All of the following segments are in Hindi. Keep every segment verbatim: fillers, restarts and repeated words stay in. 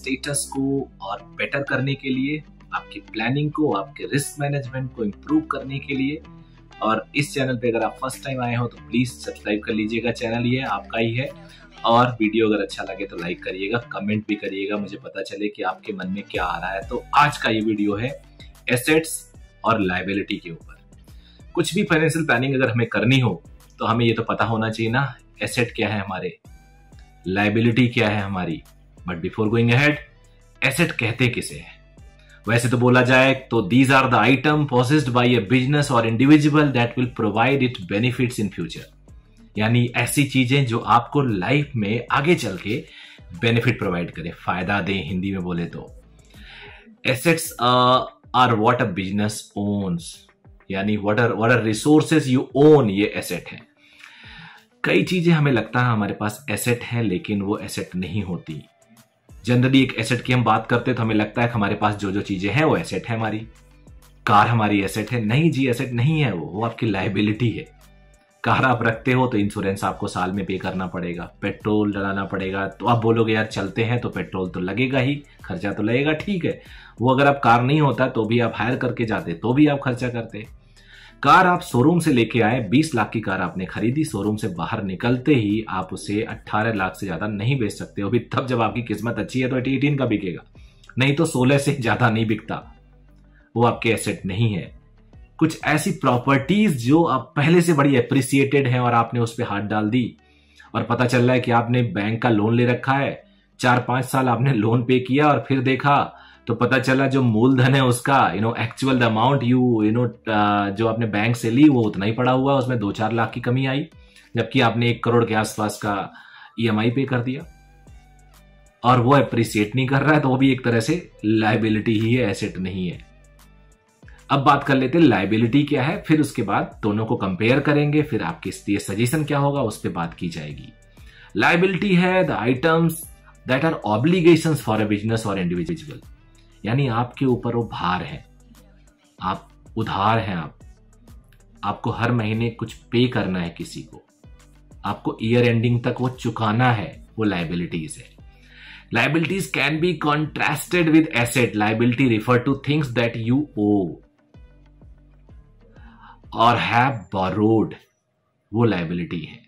स्टेटस को और बेटर करने के लिए, आपकी प्लानिंग को, आपके रिस्क मैनेजमेंट को इम्प्रूव करने के लिए। और इस चैनल पे अगर आप फर्स्ट टाइम आए हो तो प्लीज़ सब्सक्राइब कर लीजिएगा, चैनल ये आपका ही है। और वीडियो अगर अच्छा लगे तो लाइक करिएगा, कमेंट भी करिएगा, मुझे पता चले कि आपके मन में क्या आ रहा है। तो आज का ये वीडियो है एसेट्स और लायबिलिटी के ऊपर। कुछ भी फाइनेंशियल प्लानिंग अगर हमें करनी हो तो हमें ये तो पता होना चाहिए ना, एसेट क्या है हमारे, लायबिलिटी क्या है हमारी। But before going ahead, asset कहते किसे हैं? वैसे तो बोला जाए तो these are the item possessed by a business और individual that will provide it benefits in future. यानी ऐसी चीजें जो आपको लाइफ में आगे चल के बेनिफिट प्रोवाइड करें, फायदा दें। हिंदी में बोले तो assets are what a business owns, यानी what are what are resources you own, ये एसेट है। कई चीजें हमें लगता है हमारे पास एसेट है लेकिन वो एसेट नहीं होती। जनरली एक एसेट की हम बात करते हैं तो हमें लगता है कि हमारे पास जो जो चीजें हैं वो एसेट है, हमारी कार हमारी एसेट है। नहीं जी, एसेट नहीं है वो वो आपकी लायबिलिटी है। कार आप रखते हो तो इंश्योरेंस आपको साल में पे करना पड़ेगा, पेट्रोल डलाना पड़ेगा। तो आप बोलोगे यार चलते हैं तो पेट्रोल तो लगेगा ही, खर्चा तो लगेगा, ठीक है। वो अगर आप कार नहीं होता तो भी आप हायर करके जाते, तो भी आप खर्चा करते। कार आप शोरूम से लेके आए, बीस लाख की कार आपने खरीदी, शोरूम से बाहर निकलते ही आप उसे अठारह लाख से ज्यादा नहीं बेच सकते हो। भी तब जब आपकी किस्मत अच्छी है तो अठारह का बिकेगा, नहीं तो सोलह से ज्यादा नहीं बिकता। वो आपके एसेट नहीं है। कुछ ऐसी प्रॉपर्टीज जो आप पहले से बड़ी एप्रिसिएटेड हैं और आपने उस पर हाथ डाल दी और पता चल रहा है कि आपने बैंक का लोन ले रखा है, चार पांच साल आपने लोन पे किया और फिर देखा तो पता चला जो मूलधन है उसका, you know actual the amount you you know जो आपने बैंक से ली वो उतना ही पड़ा हुआ है, उसमें दो चार लाख की कमी आई, जबकि आपने एक करोड़ के आसपास का ईएमआई पे कर दिया और वो एप्रिसिएट नहीं कर रहा है। तो वो भी एक तरह से लायबिलिटी ही है, एसेट नहीं है। अब बात कर लेते हैं लायबिलिटी क्या है, फिर उसके बाद दोनों को कंपेयर करेंगे, फिर आपके लिए सजेशन क्या होगा उस पर बात की जाएगी। लायबिलिटी है the items that are obligation for a business और इंडिविजुअल, यानी आपके ऊपर वो भार है, आप उधार हैं, आप आपको हर महीने कुछ पे करना है किसी को, आपको ईयर एंडिंग तक वो चुकाना है, वो लायबिलिटीज है। Liabilities can be contrasted with asset. Liability refer to things that you owe और हैव बोरोड, वो लायबिलिटी है।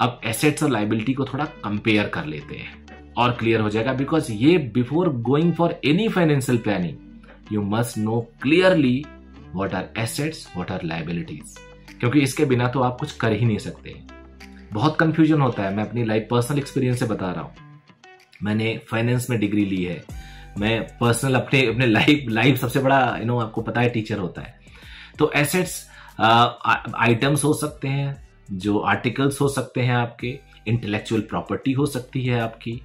अब एसेट्स और लायबिलिटी को थोड़ा कंपेयर कर लेते हैं और क्लियर हो जाएगा, बिकॉज ये before going for any financial planning you must know clearly what are assets, what are liabilities, क्योंकि इसके बिना तो आप कुछ कर ही नहीं सकते। बहुत कंफ्यूजन होता है। मैं अपनी लाइफ पर्सनल एक्सपीरियंस से बता रहा हूँ। मैंने फाइनेंस में डिग्री ली है, मैं पर्सनल अपने अपने लाइफ लाइफ सबसे बड़ा यू नो आपको पता है टीचर होता है। तो एसेट्स आइटम्स हो सकते हैं, जो आर्टिकल्स हो सकते हैं आपके, इंटेलेक्चुअल प्रॉपर्टी हो सकती है आपकी,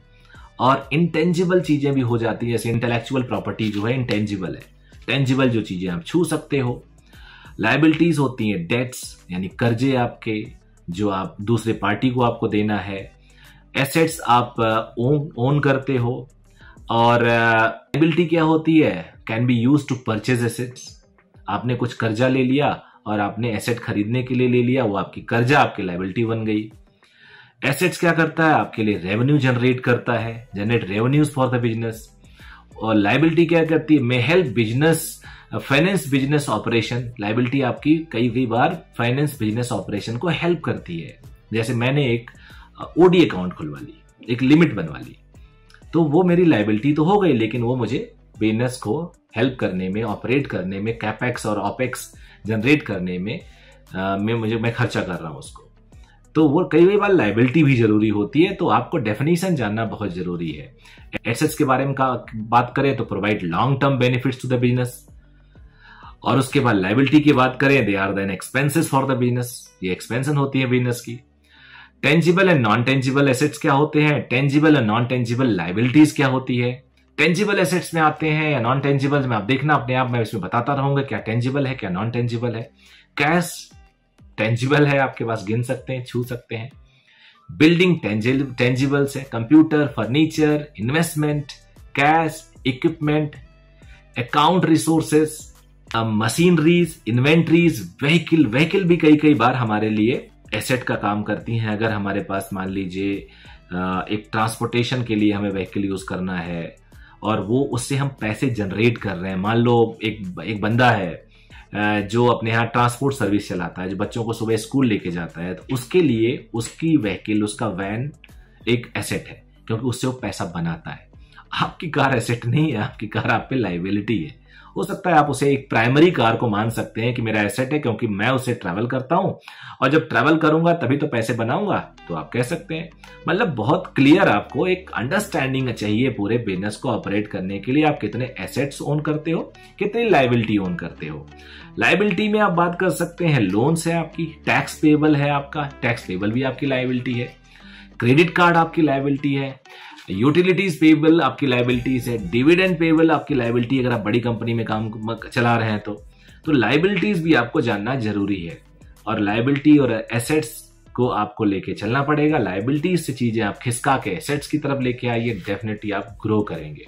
और इंटेंजिबल चीजें भी हो जाती है। जैसे इंटेलेक्चुअल प्रॉपर्टी जो है इंटेंजिबल है, टेंजिबल जो चीजें आप छू सकते हो। लायबिलिटीज होती हैं डेट्स, यानी कर्जे आपके, जो आप दूसरे पार्टी को आपको देना है। एसेट्स आप ओन ओन करते हो। और लायबिलिटी क्या होती है, can be use to purchase assets. आपने कुछ कर्जा ले लिया और आपने एसेट खरीदने के लिए ले लिया, वो आपकी कर्जा आपकी लायबिलिटी बन गई। एसेट्स क्या करता है आपके लिए, रेवेन्यू जनरेट करता है, generate revenues for the business. और लायबिलिटी क्या करती है, may help business finance business operation. Liability आपकी कई कई बार फाइनेंस बिजनेस ऑपरेशन को हेल्प करती है। जैसे मैंने एक ओडी अकाउंट खुलवा ली, एक लिमिट बनवा ली, तो वो मेरी लायबिलिटी तो हो गई, लेकिन वो मुझे बिजनेस को हेल्प करने में, ऑपरेट करने में, कैपेक्स और ऑपेक्स जनरेट करने में आ, मैं मुझे मैं खर्चा कर रहा हूँ उसको। तो वो कई कई बार लायबिलिटी भी जरूरी होती है। तो आपको डेफिनेशन जानना बहुत जरूरी है। एसेट्स के बारे में का बात करें तो provide long term benefits to the business, और उसके बाद लायबिलिटी की बात करें they are then expenses for the business, ये एक्सपेंशन होती है बिजनेस की। Tangible and non tangible assets क्या होते हैं, tangible and non tangible liabilities क्या होती है। टेंजिबल एसेट्स में आते हैं या नॉन टेंजिबल में, आप देखना अपने आप, मैं इसमें बताता रहूंगा क्या टेंजिबल है क्या नॉन टेंजिबल है। कैश टेंजिबल है, आपके पास गिन सकते हैं, छू सकते हैं। बिल्डिंग टेंजिबल्स है, computer, furniture, investment, cash, equipment, account resources, machineries, inventories, vehicle. Vehicle भी कई कई बार हमारे लिए एसेट का काम करती हैं। अगर हमारे पास मान लीजिए एक ट्रांसपोर्टेशन के लिए हमें व्हीकल यूज करना है, और वो उससे हम पैसे जनरेट कर रहे हैं। मान लो एक एक बंदा है जो अपने यहाँ ट्रांसपोर्ट सर्विस चलाता है, जो बच्चों को सुबह स्कूल लेके जाता है, तो उसके लिए उसकी व्हीकल, उसका वैन एक एसेट है, क्योंकि उससे वो पैसा बनाता है। आपकी कार एसेट नहीं है, आपकी कार आप पे लाइबिलिटी है। हो सकता है आप उसे एक प्राइमरी कार को मान सकते हैं कि मेरा एसेट है क्योंकि मैं उसे ट्रैवल करता हूं, और जब ट्रैवल करूंगा तभी तो पैसे बनाऊंगा, तो आप कह सकते हैं। मतलब बहुत क्लियर आपको एक अंडरस्टैंडिंग चाहिए पूरे बिजनेस को ऑपरेट करने के लिए, आप कितने एसेट्स ओन करते हो, कितनी लाइबिलिटी ओन करते हो। लाइबिलिटी में आप बात कर सकते हैं, लोन्स है आपकी, टैक्स पेबल है आपका, टैक्स पेबल भी आपकी लाइबिलिटी है, क्रेडिट कार्ड आपकी लाइबिलिटी है, यूटिलिटीज पेबल आपकी लाइबिलिटीज है, डिविडेंड पेबल आपकी लाइबिलिटी अगर आप बड़ी कंपनी में काम चला रहे हैं तो तो लाइबिलिटीज भी आपको जानना जरूरी है। और लाइबिलिटी और एसेट्स को आपको लेके चलना पड़ेगा। लाइबिलिटीज से चीजें आप खिसका के एसेट्स की तरफ लेके आइए, डेफिनेटली आप ग्रो करेंगे।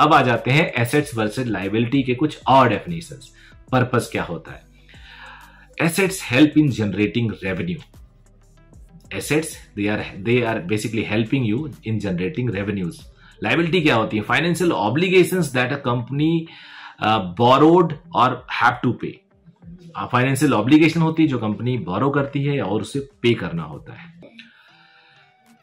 अब आ जाते हैं एसेट्स वर्सेज लाइबिलिटी के कुछ और डेफिनेशंस, पर्पस क्या होता है। Assets help in generating revenue. Assets they are they are basically helping you in generating revenues. Liability क्या होती है? Financial obligations that a company borrowed or have to pay. Financial obligation होती है जो कंपनी बोरो करती है और उसे पे करना होता है।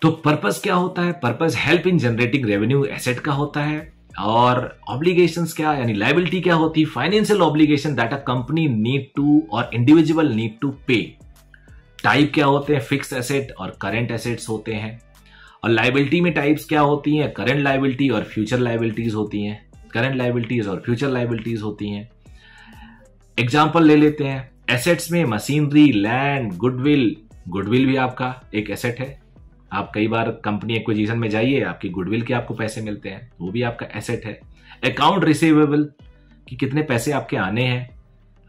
तो पर्पस क्या होता है? Purpose help in generating revenue asset का होता है। और ऑब्लिगेशंस क्या, यानी लाइबिलिटी क्या होती है? Financial obligation that a company need to or individual need to pay. Type क्या होते हैं? फिक्स एसेट और करंट एसेट्स होते हैं। और लाइबिलिटी में टाइप्स क्या होती हैं? करंट लाइबिलिटी और फ्यूचर लाइबिलिटीज होती हैं। करंट लाइबिलिटीज और फ्यूचर लाइबिलिटीज होती हैं। एग्जांपल ले लेते हैं। एसेट्स में मशीनरी, लैंड, गुडविल। गुडविल भी आपका एक एसेट है। आप कई बार कंपनी एक्विजिशन में जाइए, आपकी गुडविल के आपको पैसे मिलते हैं, वो भी आपका एसेट है। अकाउंट रिसीवेबल कि कितने पैसे आपके आने हैं।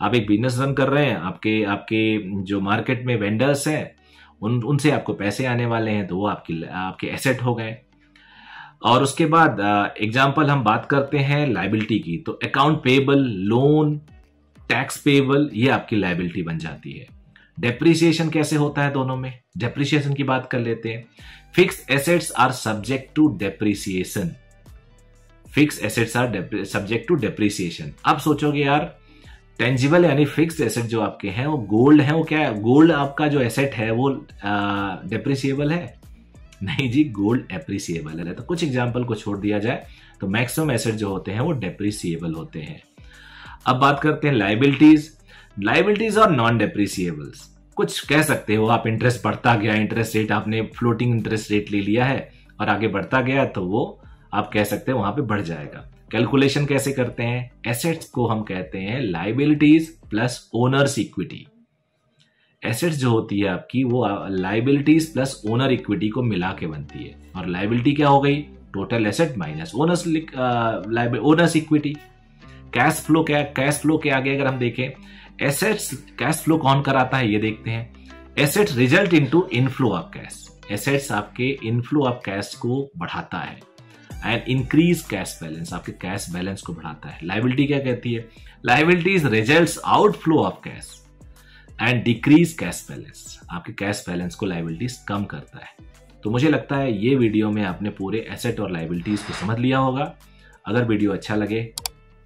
आप एक बिजनेस रन कर रहे हैं, आपके आपके जो मार्केट में वेंडर्स हैं उन उनसे आपको पैसे आने वाले हैं, तो वो आपकी आपके एसेट हो गए। और उसके बाद एग्जांपल हम बात करते हैं लाइबिलिटी की, तो account payable, loan, tax payable, ये आपकी लाइबिलिटी बन जाती है। डेप्रिसिएशन कैसे होता है? दोनों में डेप्रिसिएशन की बात कर लेते हैं। Fix assets are subject to depreciation. Fix assets are subject to depreciation. आप सोचोगे यार टेंजिबल यानी फिक्स्ड एसेट जो आपके हैं वो गोल्ड है, वो क्या है? गोल्ड आपका जो एसेट है वो डेप्रिसिएबल है? नहीं जी, गोल्ड एप्रिसिएबल है। तो कुछ एग्जांपल को छोड़ दिया जाए तो मैक्सिमम एसेट जो होते हैं वो डेप्रिसिएबल होते हैं। अब बात करते हैं लाइबिलिटीज। लाइबिलिटीज और नॉन डेप्रिसिएबल्स। कुछ कह सकते हो आप, इंटरेस्ट बढ़ता गया, इंटरेस्ट रेट आपने फ्लोटिंग इंटरेस्ट रेट ले लिया है और आगे बढ़ता गया, तो वो आप कह सकते हैं वहां पर बढ़ जाएगा। कैलकुलेशन कैसे करते हैं? एसेट्स को हम कहते हैं liabilities plus owners equity. Assets जो होती है आपकी वो लाइबिलिटीज प्लस ओनर इक्विटी को मिला के बनती है। और लाइबिलिटी क्या हो गई? Total asset minus owners owners equity. Cash flow क्या? कैश फ्लो के आगे अगर हम देखें, एसेट्स कैश फ्लो कौन कराता है ये देखते हैं। Assets result into inflow of cash. Assets आपके इनफ्लो ऑफ कैश को बढ़ाता है। एंड इंक्रीज कैश बैलेंस, आपके कैश बैलेंस को बढ़ाता है। लाइबिलिटी क्या कहती है? Liabilities results outflow of cash and decrease cash balance, आपके कैश बैलेंस को लाइबिलिटीज कम करता है। तो मुझे लगता है ये वीडियो में आपने पूरे एसेट और लाइबिलिटीज को समझ लिया होगा। अगर वीडियो अच्छा लगे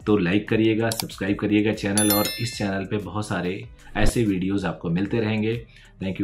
तो लाइक करिएगा, सब्सक्राइब करिएगा चैनल, और इस चैनल पे बहुत सारे ऐसे वीडियोज आपको मिलते रहेंगे। Thank you.